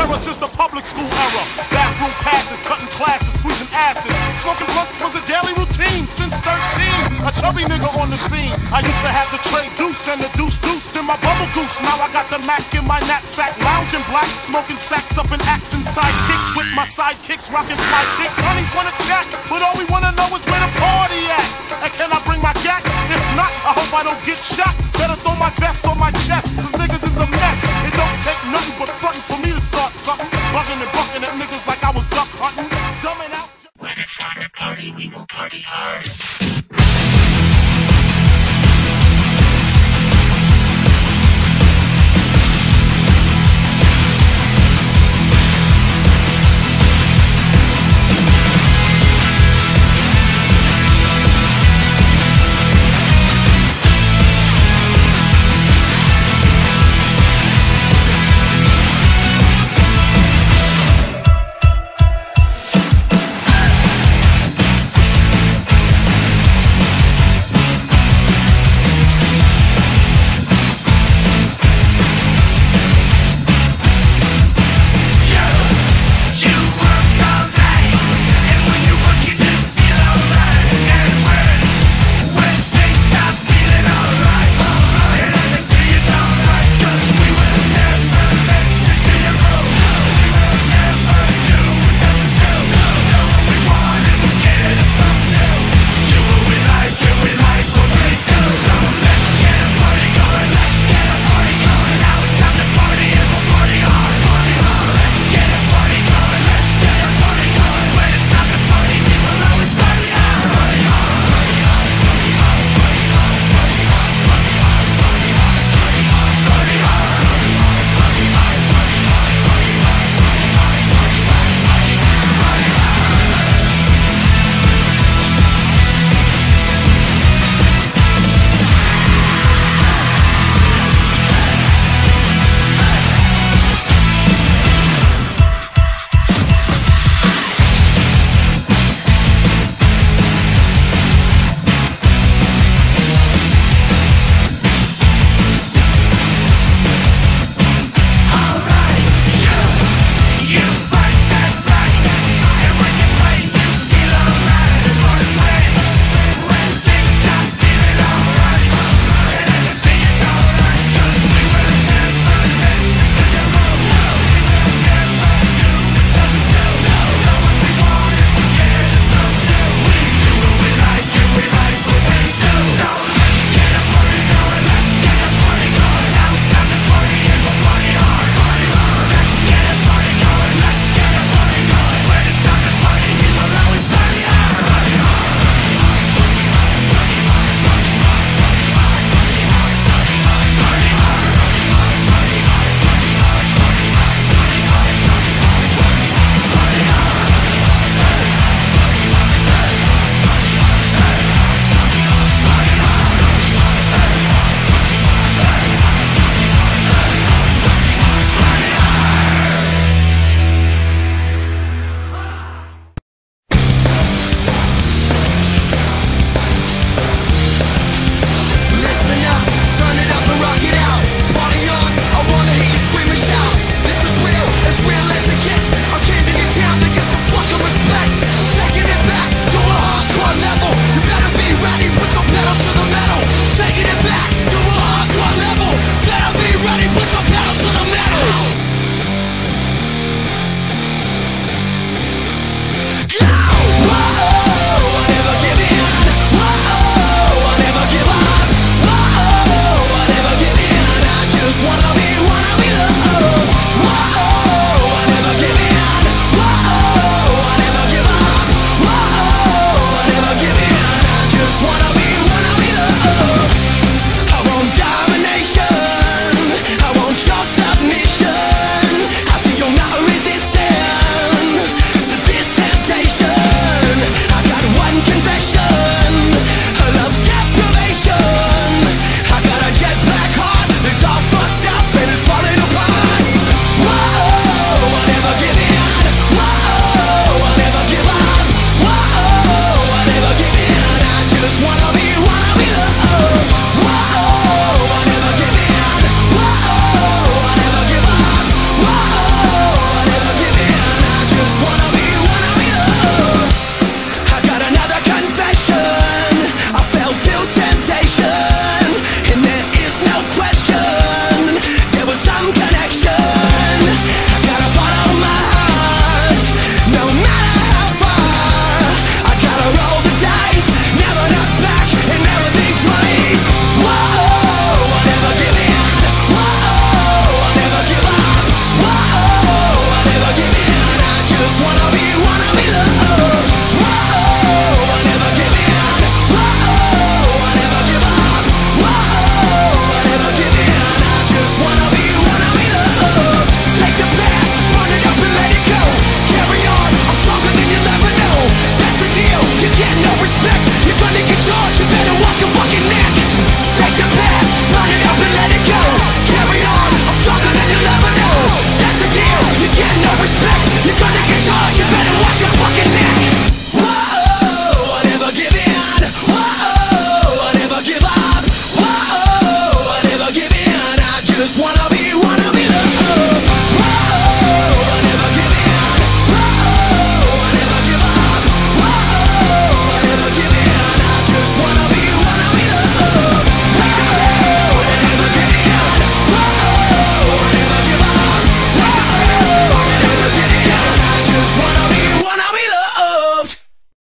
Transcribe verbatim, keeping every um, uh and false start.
terror since the public school era. Backroom passes, cutting classes, squeezing asses. Smoking blunts was a daily routine since thirteen. A chubby nigga on the scene. I used to have the Trey Deuce and the Deuce Deuce in my bubble goose. Now I got the Mac in my knapsack, lounging black, smoking sacks up in axe and sidekicks with my sidekicks, rocking fly kicks. Honeys wanna check, but all we wanna know is where the party at. And can I bring my gat? If not, I hope I don't get shot. Better throw my vest on my chest, 'cause niggas is a mess. It don't take nothing but front.